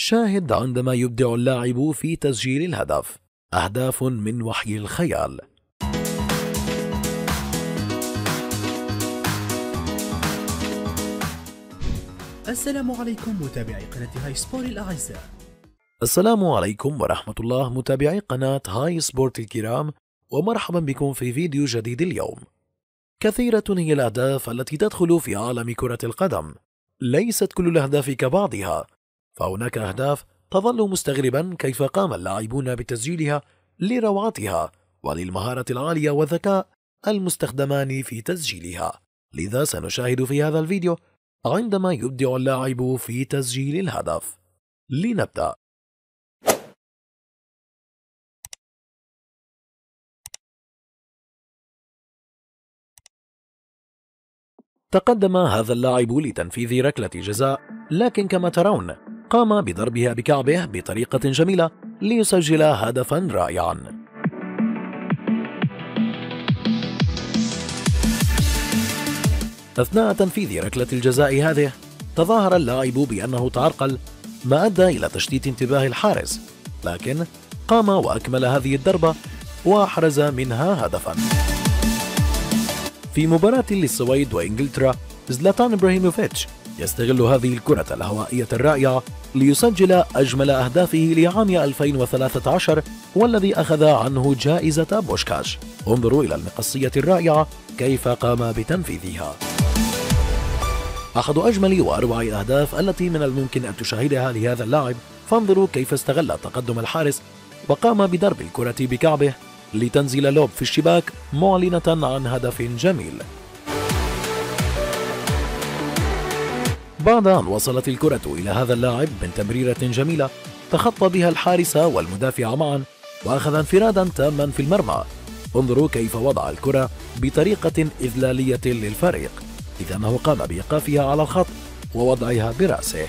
شاهد عندما يبدع اللاعب في تسجيل الهدف. أهداف من وحي الخيال. السلام عليكم متابعي قناة هاي سبور الأعزاء. السلام عليكم ورحمة الله متابعي قناة هاي سبورت الكرام، ومرحبا بكم في فيديو جديد اليوم. كثيرة هي الأهداف التي تدخل في عالم كرة القدم، ليست كل الأهداف كبعضها، فهناك أهداف تظل مستغربا كيف قام اللاعبون بتسجيلها لروعتها وللمهارة العالية والذكاء المستخدمان في تسجيلها. لذا سنشاهد في هذا الفيديو عندما يبدع اللاعب في تسجيل الهدف. لنبدأ. تقدم هذا اللاعب لتنفيذ ركلة جزاء، لكن كما ترون قام بضربها بكعبه بطريقة جميلة ليسجل هدفا رائعا. أثناء تنفيذ ركلة الجزاء هذه تظاهر اللاعب بأنه تعرقل، ما أدى إلى تشتيت انتباه الحارس، لكن قام وأكمل هذه الضربة وأحرز منها هدفا. في مباراة للسويد وإنجلترا، زلاتان إبراهيموفيتش يستغل هذه الكرة الهوائية الرائعة ليسجل أجمل أهدافه لعام 2013 والذي أخذ عنه جائزة بوشكاش. انظروا إلى المقصية الرائعة كيف قام بتنفيذها. أحد أجمل وأروع الأهداف التي من الممكن أن تشاهدها لهذا اللاعب، فانظروا كيف استغل تقدم الحارس وقام بضرب الكرة بكعبه لتنزل لوب في الشباك معلنة عن هدف جميل. بعد أن وصلت الكرة إلى هذا اللاعب من تمريرة جميلة، تخطى بها الحارس والمدافع معا وأخذ انفرادا تاما في المرمى. انظروا كيف وضع الكرة بطريقة إذلالية للفريق، إذ أنه قام بإيقافها على الخط ووضعها برأسه.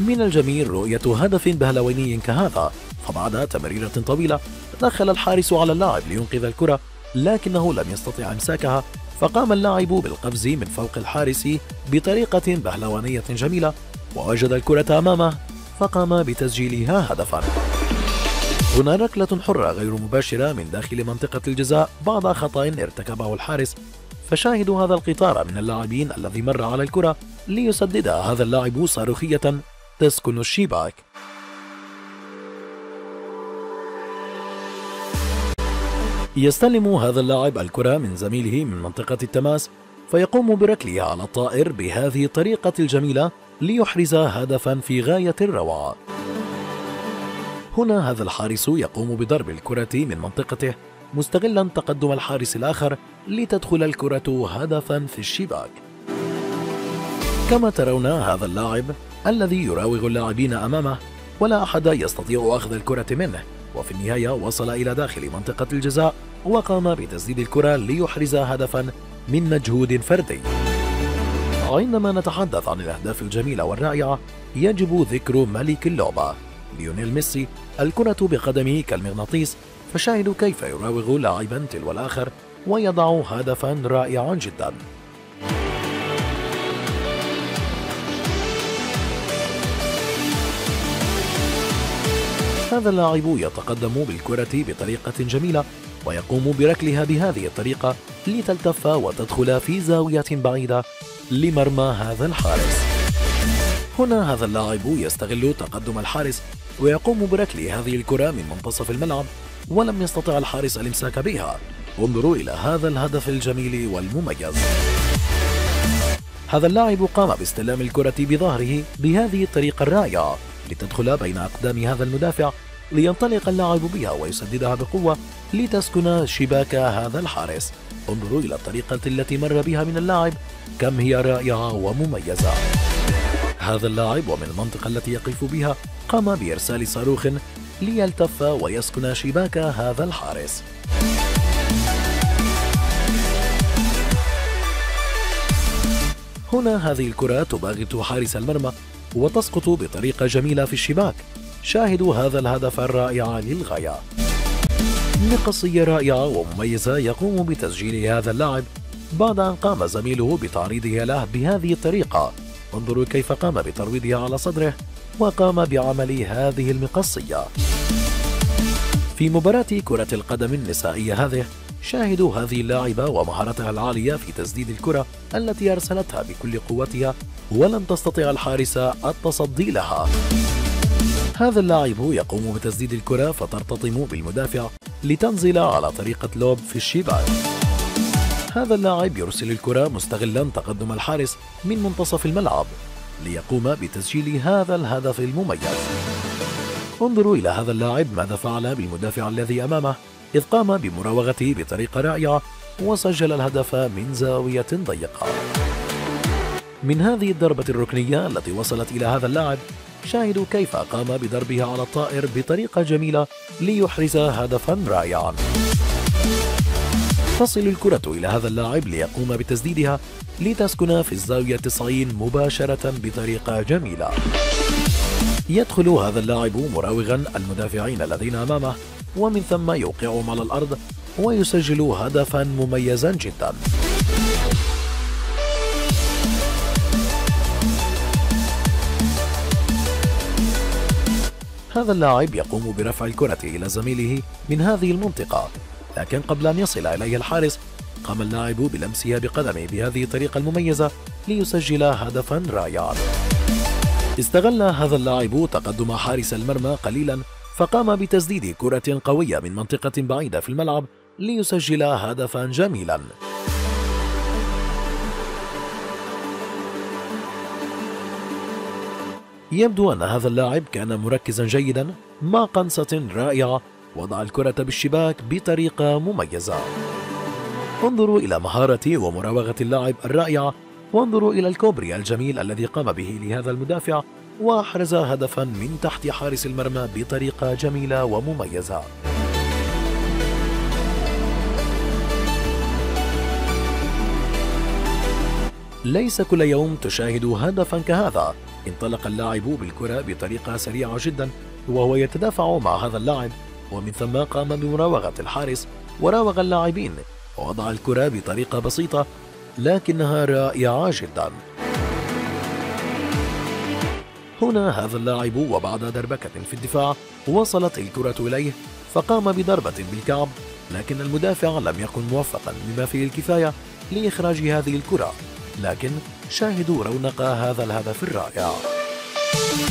من الجميل رؤية هدف بهلواني كهذا، فبعد تمريرة طويلة دخل الحارس على اللاعب لينقذ الكرة، لكنه لم يستطع إمساكها، فقام اللاعب بالقفز من فوق الحارس بطريقة بهلوانية جميلة ووجد الكرة أمامه فقام بتسجيلها هدفا. هنا ركلة حرة غير مباشرة من داخل منطقة الجزاء بعد خطأ ارتكبه الحارس، فشاهدوا هذا القطار من اللاعبين الذي مر على الكرة ليسددها هذا اللاعب صاروخية تسكن الشباك. يستلم هذا اللاعب الكرة من زميله من منطقة التماس فيقوم بركلها على الطائر بهذه الطريقة الجميلة ليحرز هدفا في غاية الروعة. هنا هذا الحارس يقوم بضرب الكرة من منطقته مستغلا تقدم الحارس الآخر لتدخل الكرة هدفا في الشباك. كما ترون هذا اللاعب الذي يراوغ اللاعبين أمامه ولا أحد يستطيع أخذ الكرة منه، وفي النهاية وصل إلى داخل منطقة الجزاء وقام بتسديد الكرة ليحرز هدفا من مجهود فردي. عندما نتحدث عن الأهداف الجميلة والرائعة يجب ذكر ملك اللعبة ليونيل ميسي، الكرة بقدمه كالمغناطيس، فشاهدوا كيف يراوغ لاعبا تلو الآخر ويضع هدفا رائعا جدا. هذا اللاعب يتقدم بالكرة بطريقة جميلة ويقوم بركلها بهذه الطريقة لتلتف وتدخل في زاوية بعيدة لمرمى هذا الحارس. هنا هذا اللاعب يستغل تقدم الحارس ويقوم بركل هذه الكرة من منتصف الملعب ولم يستطع الحارس الإمساك بها. انظروا إلى هذا الهدف الجميل والمميز. هذا اللاعب قام باستلام الكرة بظهره بهذه الطريقة الرائعة لتدخل بين أقدام هذا المدافع لينطلق اللاعب بها ويسددها بقوة لتسكن شباك هذا الحارس. انظروا إلى الطريقة التي مر بها من اللاعب، كم هي رائعة ومميزة. هذا اللاعب ومن المنطقة التي يقف بها قام بإرسال صاروخ ليلتف ويسكن شباك هذا الحارس. هنا هذه الكرة تباغت حارس المرمى وتسقط بطريقة جميلة في الشباك. شاهدوا هذا الهدف الرائع للغاية. مقصية رائعة ومميزة يقوم بتسجيل هذا اللاعب بعد أن قام زميله بتعريضه له بهذه الطريقة. انظروا كيف قام بترويضها على صدره وقام بعمل هذه المقصية. في مباراة كرة القدم النسائية هذه شاهدوا هذه اللاعبة ومهارتها العالية في تسديد الكرة التي أرسلتها بكل قوتها ولم تستطع الحارس التصدي لها. هذا اللاعب يقوم بتسديد الكرة فترتطم بالمدافع لتنزل على طريقة لوب في الشباك. هذا اللاعب يرسل الكرة مستغلا تقدم الحارس من منتصف الملعب ليقوم بتسجيل هذا الهدف المميز. انظروا إلى هذا اللاعب ماذا فعل بالمدافع الذي أمامه، إذ قام بمراوغته بطريقة رائعة وسجل الهدف من زاوية ضيقة. من هذه الضربة الركنية التي وصلت إلى هذا اللاعب شاهدوا كيف قام بضربها على الطائر بطريقة جميلة ليحرز هدفا رائعا. تصل الكرة إلى هذا اللاعب ليقوم بتسديدها لتسكن في الزاوية 90 مباشرة بطريقة جميلة. يدخل هذا اللاعب مراوغا المدافعين الذين أمامه ومن ثم يوقعهم على الأرض ويسجل هدفا مميزا جدا. هذا اللاعب يقوم برفع الكرة إلى زميله من هذه المنطقة، لكن قبل أن يصل إليه الحارس قام اللاعب بلمسها بقدمه بهذه الطريقة المميزة ليسجل هدفا رائعا. استغل هذا اللاعب تقدم حارس المرمى قليلا فقام بتسديد كرة قوية من منطقة بعيدة في الملعب ليسجل هدفا جميلا. يبدو أن هذا اللاعب كان مركزا جيدا مع قنصة رائعة وضع الكرة بالشباك بطريقة مميزة. انظروا إلى مهارة ومراوغة اللاعب الرائعة، وانظروا إلى الكوبري الجميل الذي قام به لهذا المدافع وأحرز هدفا من تحت حارس المرمى بطريقة جميلة ومميزة. ليس كل يوم تشاهد هدفا كهذا. انطلق اللاعب بالكرة بطريقة سريعة جدا وهو يتدافع مع هذا اللاعب ومن ثم قام بمراوغة الحارس وراوغ اللاعبين ووضع الكرة بطريقة بسيطة لكنها رائعة جدا. هنا هذا اللاعب وبعد دربكة في الدفاع وصلت الكرة إليه فقام بضربة بالكعب لكن المدافع لم يكن موفقا بما فيه الكفاية لإخراج هذه الكرة، لكن شاهدوا رونق هذا الهدف الرائع.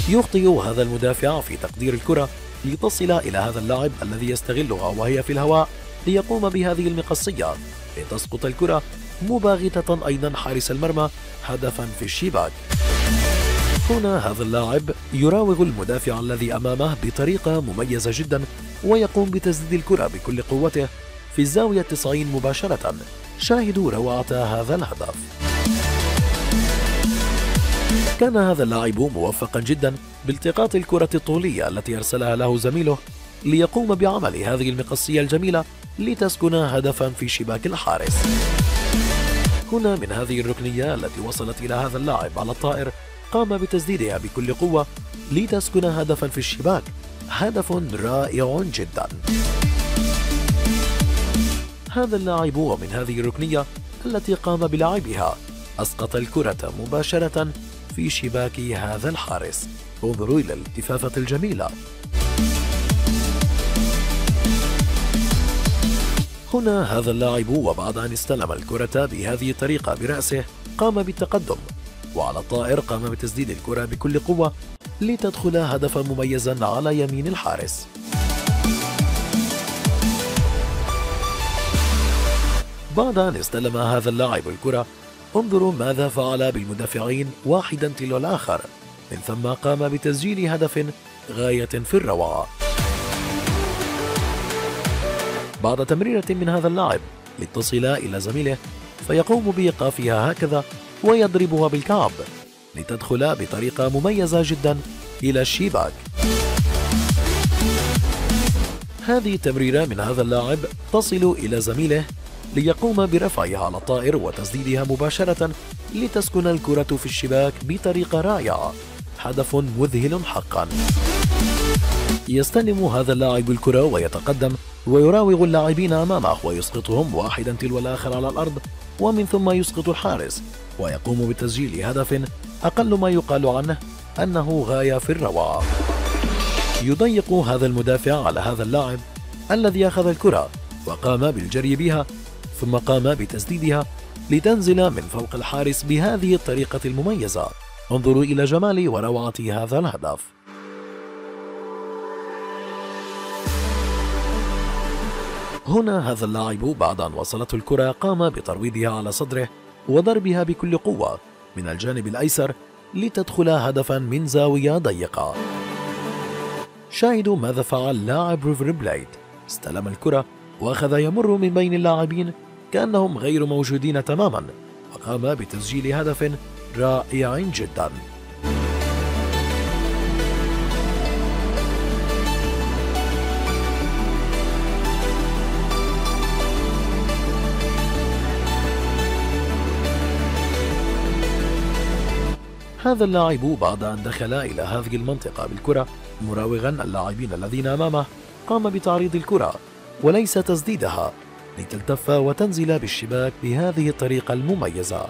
يخطئ هذا المدافع في تقدير الكرة لتصل إلى هذا اللاعب الذي يستغلها وهي في الهواء ليقوم بهذه المقصية لتسقط الكرة مباغتة أيضا حارس المرمى هدفا في الشباك. هنا هذا اللاعب يراوغ المدافع الذي أمامه بطريقة مميزة جدا ويقوم بتسديد الكرة بكل قوته في الزاوية 90 مباشرة. شاهدوا روعة هذا الهدف. كان هذا اللاعب موفقا جدا بالتقاط الكرة الطولية التي أرسلها له زميله ليقوم بعمل هذه المقصية الجميلة لتسكن هدفا في شباك الحارس. هنا من هذه الركنية التي وصلت إلى هذا اللاعب على الطائر قام بتسديدها بكل قوة لتسكن هدفا في الشباك، هدف رائع جدا. هذا اللاعب ومن هذه الركنية التي قام بلعبها أسقط الكرة مباشرة في شباك هذا الحارس. انظروا إلى الالتفافة الجميلة. هنا هذا اللاعب وبعد أن استلم الكرة بهذه الطريقة برأسه قام بالتقدم وعلى الطائر قام بتسديد الكرة بكل قوة لتدخل هدفا مميزا على يمين الحارس. بعد أن استلم هذا اللاعب الكرة انظروا ماذا فعل بالمدافعين واحدا تلو الآخر من ثم قام بتسجيل هدف غاية في الروعة. بعد تمريرة من هذا اللاعب لتصل إلى زميله فيقوم بإيقافها هكذا ويضربها بالكعب لتدخل بطريقة مميزة جدا إلى الشباك. هذه التمريرة من هذا اللاعب تصل إلى زميله ليقوم برفعها على الطائر وتسديدها مباشرة لتسكن الكرة في الشباك بطريقة رائعة، هدف مذهل حقا. يستلم هذا اللاعب الكرة ويتقدم ويراوغ اللاعبين أمامه ويسقطهم واحدا تلو الآخر على الأرض، ومن ثم يسقط الحارس ويقوم بتسجيل هدف أقل ما يقال عنه أنه غاية في الروعة. يضيق هذا المدافع على هذا اللاعب الذي أخذ الكرة وقام بالجري بها ثم قام بتسديدها لتنزل من فوق الحارس بهذه الطريقة المميزة. انظروا إلى جمال وروعة هذا الهدف. هنا هذا اللاعب بعد أن وصلته الكرة قام بترويضها على صدره وضربها بكل قوة من الجانب الأيسر لتدخل هدفا من زاوية ضيقة. شاهدوا ماذا فعل لاعب ريفر بليت، استلم الكرة وأخذ يمر من بين اللاعبين كأنهم غير موجودين تماما وقام بتسجيل هدف رائع جدا. هذا اللاعب بعد أن دخل إلى هذه المنطقة بالكرة مراوغا اللاعبين الذين أمامه قام بتعريض الكرة وليس تسديدها لتلتف وتنزل بالشباك بهذه الطريقة المميزة.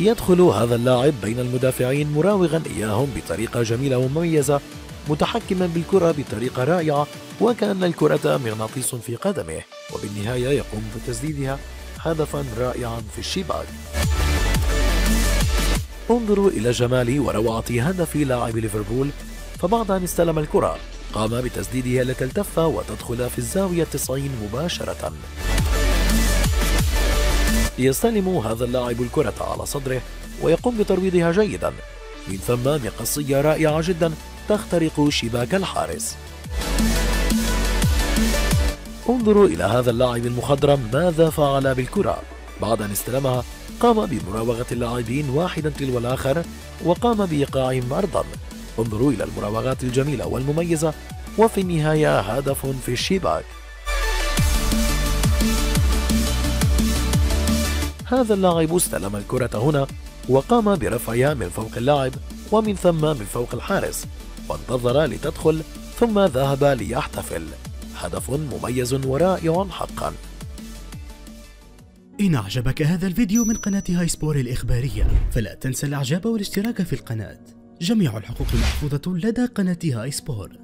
يدخل هذا اللاعب بين المدافعين مراوغا إياهم بطريقة جميلة ومميزة، متحكما بالكرة بطريقة رائعة وكأن الكرة مغناطيس في قدمه، وبالنهاية يقوم بتسديدها هدفا رائعا في الشباك. انظروا إلى جمال وروعة هدف لاعب ليفربول، فبعد أن استلم الكرة قام بتسديدها لتلتف وتدخل في الزاوية 90 مباشرة. يستلم هذا اللاعب الكرة على صدره ويقوم بترويضها جيدا، من ثم مقصية رائعة جدا تخترق شباك الحارس. انظروا إلى هذا اللاعب المخضرم ماذا فعل بالكرة، بعد أن استلمها قام بمراوغة اللاعبين واحدا تلو الآخر وقام بإيقاعهم أرضا. انظروا إلى المراوغات الجميلة والمميزة، وفي النهاية هدف في الشباك. هذا اللاعب استلم الكرة هنا وقام برفعها من فوق اللاعب ومن ثم من فوق الحارس وانتظر لتدخل ثم ذهب ليحتفل. هدف مميز ورائع حقا. إن أعجبك هذا الفيديو من قناة هاي سبور الإخبارية فلا تنسى الإعجاب والاشتراك في القناة. جميع الحقوق محفوظة لدى قناة هاي سبور.